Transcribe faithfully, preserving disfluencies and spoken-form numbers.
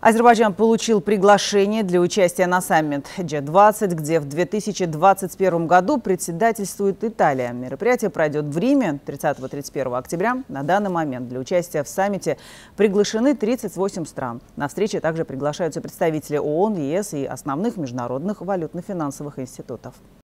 Азербайджан получил приглашение для участия на саммит джи двадцать, где в две тысячи двадцать первом году председательствует Италия. Мероприятие пройдет в Риме тридцатого — тридцать первого октября. На данный момент для участия в саммите приглашены тридцать восемь стран. На встречи также приглашаются представители ООН, ЕС и основных международных валютно-финансовых институтов.